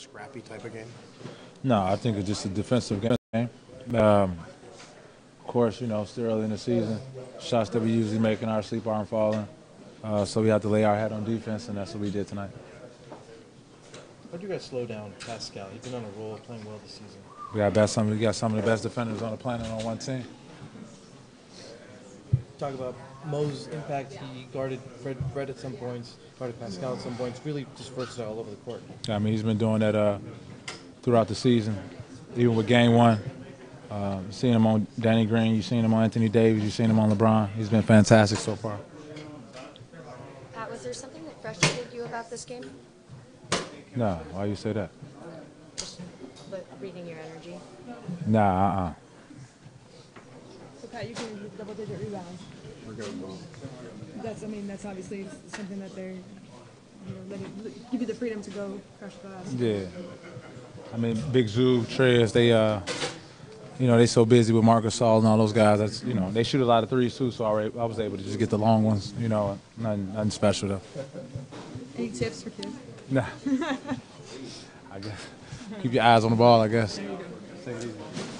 scrappy type of game? No, I think it's just a defensive game. Of course, you know, still early in the season. Shots that we usually make in our sleep aren't falling. So we have to lay our head on defense, and that's what we did tonight. How do you guys slow down Pascal? He's been on a roll, playing well this season. We got some of the best defenders on the planet on one team. Talk about Mo's impact. He guarded Fred at some points, guarded Pascal at some points, really just versatile all over the court. I mean, he's been doing that throughout the season, even with game one. Seeing him on Danny Green, you've seen him on Anthony Davis, you've seen him on LeBron. He's been fantastic so far. Pat, was there something that frustrated you about this game? No, why you say that? Just reading your energy. Nah, So Pat, you can double-digit rebounds. We're going well. That's, I mean, that's obviously something that they're, you know, letting, give you the freedom to go crush glass. Yeah. I mean, Big Zoo, Trez, they, you know, they so busy with Marc Gasol and all those guys. That's, you know, they shoot a lot of threes too. So I was able to just get the long ones. You know, nothing special though. Any tips for kids? Nah. I guess. Keep your eyes on the ball, I guess. Take it easy.